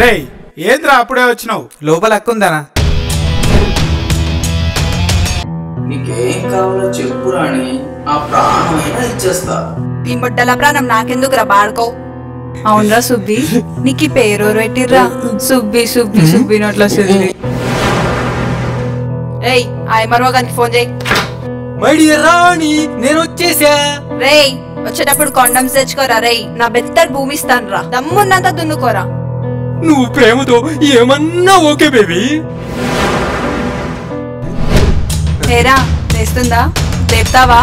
రే ఏంద్రా అప్పుడే వచ్చినావు, లోపల హక్కుందానా? నీకేం కావాలో చెప్పురాని, ఆ ప్రాణమైనా ఇచ్చేస్తా. ఈ బుడ్డల ప్రాణం నాకెందుకురా బాడుకో. అవునరా సుబ్బి, నీకు పేరు పెట్టిర్రా సుబ్బి సుబ్బి సుబ్బి నోట్లో సుబ్బి. ఏయ్ ఆయ్ మరవగానికి ఫోన్ చేయి. మై డియర్ రాణి నేను వచ్చేసా. రే వచ్చేటప్పుడు కాండమ్స్ తెచ్చుకోరా. రే నా బెత్తర్ భూమి ఇస్తాను రా, దమ్మున్నంత దున్నుకోరా. నువ్వు ప్రేమతో ఏమన్నా ఓకే బేబీ. ఏరా తెస్తుందా తెస్తావా?